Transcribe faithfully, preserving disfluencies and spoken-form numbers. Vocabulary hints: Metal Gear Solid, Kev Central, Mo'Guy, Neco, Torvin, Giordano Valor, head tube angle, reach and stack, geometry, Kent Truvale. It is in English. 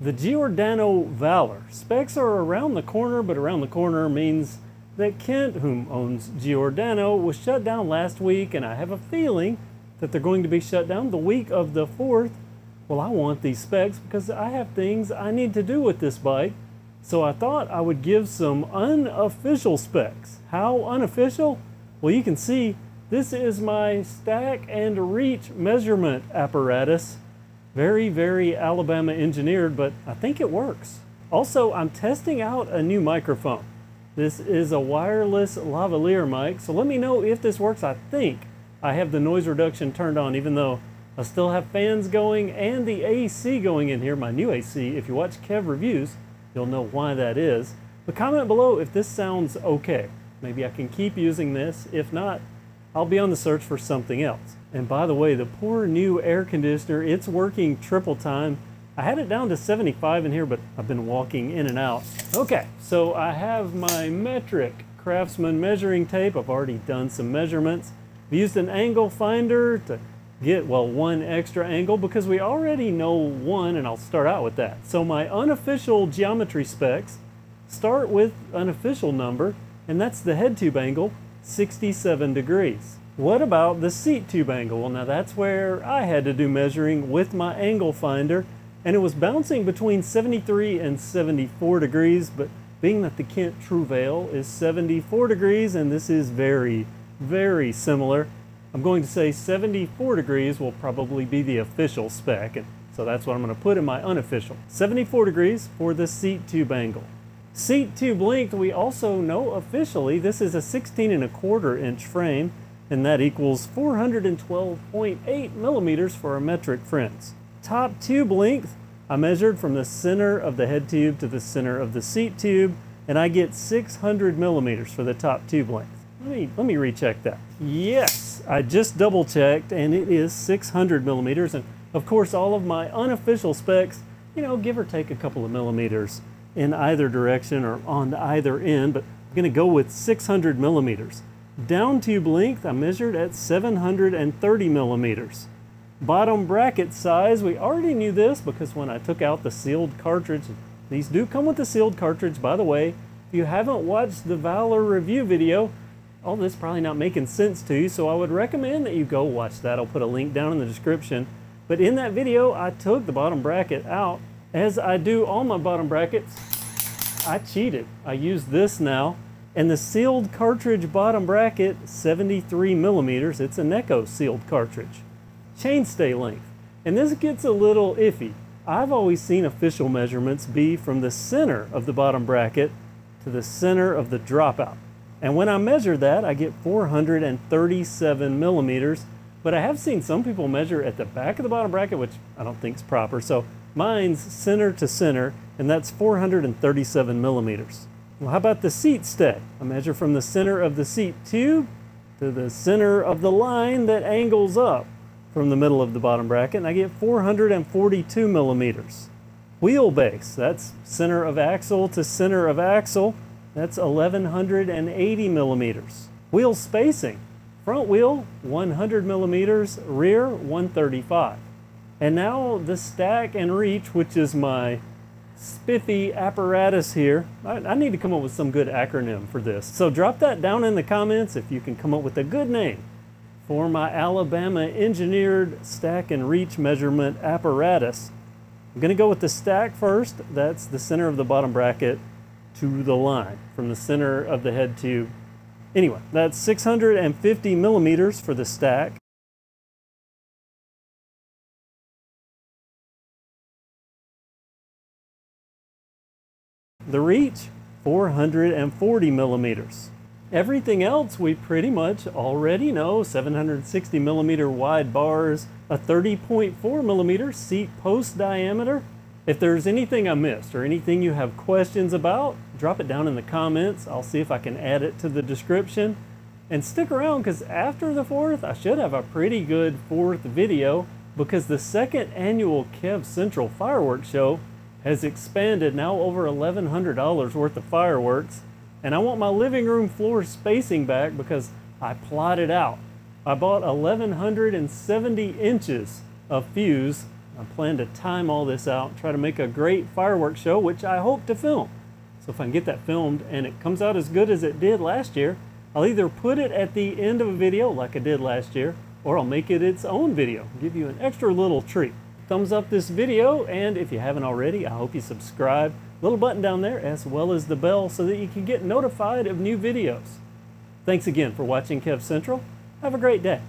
the Giordano Valor. Specs are around the corner, but around the corner means that Kent, whom owns Giordano, was shut down last week, and I have a feeling that they're going to be shut down the week of the fourth. Well, I want these specs because I have things I need to do with this bike, so I thought I would give some unofficial specs. How unofficial? Well, you can see this is my stack and reach measurement apparatus. Very, very Alabama engineered, but I think it works. Also, I'm testing out a new microphone. This is a wireless lavalier mic, so let me know if this works. I think I have the noise reduction turned on, even though I still have fans going and the A C going in here, my new A C. If you watch Kev Reviews, you'll know why that is. But comment below if this sounds okay. Maybe I can keep using this. If not, I'll be on the search for something else. And by the way, the poor new air conditioner, it's working triple time. I had it down to seventy-five in here, but I've been walking in and out. Okay, so I have my metric Craftsman measuring tape. I've already done some measurements. I've used an angle finder to get, well, one extra angle because we already know one, and I'll start out with that. So my unofficial geometry specs start with an official number, and that's the head tube angle, sixty-seven degrees. What about the seat tube angle? Well, now that's where I had to do measuring with my angle finder, and it was bouncing between seventy-three and seventy-four degrees, but being that the Kent Truvale is seventy-four degrees, and this is very, very similar, I'm going to say seventy-four degrees will probably be the official spec, and so that's what I'm going to put in my unofficial. seventy-four degrees for the seat tube angle. Seat tube length, we also know officially this is a sixteen and a quarter inch frame, and that equals four hundred twelve point eight millimeters for our metric friends. Top tube length, I measured from the center of the head tube to the center of the seat tube, and I get six hundred millimeters for the top tube length. Let me, let me recheck that. Yes, I just double checked, and it is six hundred millimeters, and of course all of my unofficial specs, you know, give or take a couple of millimeters in either direction or on either end, but I'm gonna go with six hundred millimeters. Down tube length, I measured at seven hundred thirty millimeters. Bottom bracket size, we already knew this because when I took out the sealed cartridge, these do come with a sealed cartridge, by the way. If you haven't watched the Valor review video, all this is probably not making sense to you, so I would recommend that you go watch that. I'll put a link down in the description. But in that video, I took the bottom bracket out. As I do all my bottom brackets, I cheated. I use this now, and the sealed cartridge bottom bracket, seventy-three millimeters. It's a Neco sealed cartridge. Chainstay length, and this gets a little iffy. I've always seen official measurements be from the center of the bottom bracket to the center of the dropout, and when I measure that, I get four hundred thirty-seven millimeters. But I have seen some people measure at the back of the bottom bracket, which I don't think is proper. So mine's center to center, and that's four hundred thirty-seven millimeters. Well, how about the seat stay? I measure from the center of the seat tube to the center of the line that angles up from the middle of the bottom bracket, and I get four hundred forty-two millimeters. Wheelbase, that's center of axle to center of axle, that's eleven eighty millimeters. Wheel spacing, front wheel one hundred millimeters, rear one thirty-five. And now the stack and reach, which is my spiffy apparatus here. I, I need to come up with some good acronym for this. So drop that down in the comments if you can come up with a good name for my Alabama engineered stack and reach measurement apparatus. I'm gonna go with the stack first. That's the center of the bottom bracket to the line from the center of the head tube. Anyway, that's six hundred fifty millimeters for the stack. The reach, four hundred forty millimeters. Everything else we pretty much already know. seven hundred sixty millimeter wide bars, a thirty point four millimeter seat post diameter. If there's anything I missed or anything you have questions about, drop it down in the comments. I'll see if I can add it to the description. And stick around, because after the fourth, I should have a pretty good fourth video, because the second annual Kev Central Fireworks Show has expanded, now over eleven hundred dollars worth of fireworks, and I want my living room floor spacing back because I plotted out. I bought eleven seventy inches of fuse. I plan to time all this out, try to make a great fireworks show, which I hope to film. So if I can get that filmed and it comes out as good as it did last year, I'll either put it at the end of a video like I did last year, or I'll make it its own video, give you an extra little treat. Thumbs up this video, and if you haven't already, I hope you subscribe. Little button down there as well as the bell so that you can get notified of new videos. Thanks again for watching Kev Central. Have a great day.